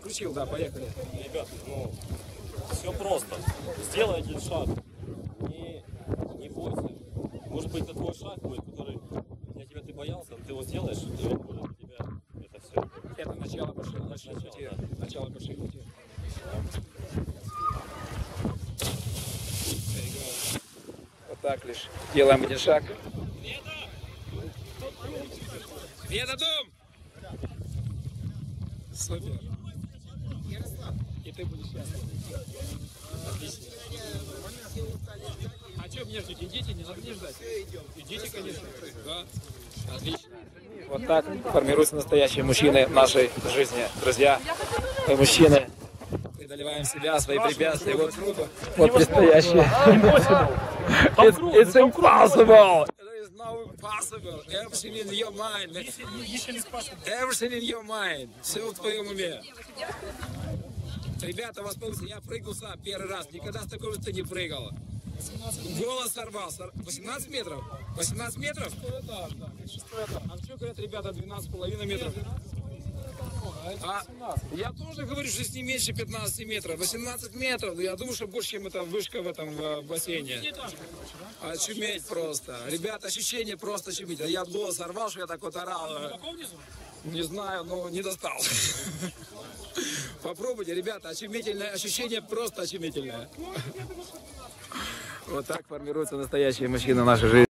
Включил, да, поехали. Ребят, ну, все просто. Сделай один шаг. Не бойся. Может быть, это твой шаг будет, который ты боялся, ты его сделаешь, и он будет у тебя. Это все. Это начало большой пути. Да. Начало большой пути. Вот так лишь. Делаем один шаг. Веда Дом! Супер. И ты будешь счастлив. Отлично. А что мне ждать? Идите, не надо мне ждать. Идите, конечно. Да. Отлично. Вот так формируются настоящие мужчины нашей жизни. Друзья, мы мужчины. Преодолеваем себя, свои препятствия. Вот круто. Вот предстоящие. It's impossible. Possible. Everything in your mind. Everything in your mind. Все в твоем уме. Ребята, воспомните, я прыгал сам первый раз. Никогда с такой высоты не прыгал. Голос сорвался. 18 метров? 18 метров? 6 этаж. А что говорят ребята 12,5 метров? А я тоже говорю, что здесь не меньше 15 метров. 18 метров, я думаю, что больше, чем эта вышка в этом бассейне. Очуметь просто. Ребята, ощущение просто очуметь. Я голос сорвал, что я так вот орал. Не знаю, но не достал. Попробуйте, ребята, очумительное ощущение, просто очумительное. Вот так формируются настоящие мужчины нашей жизни.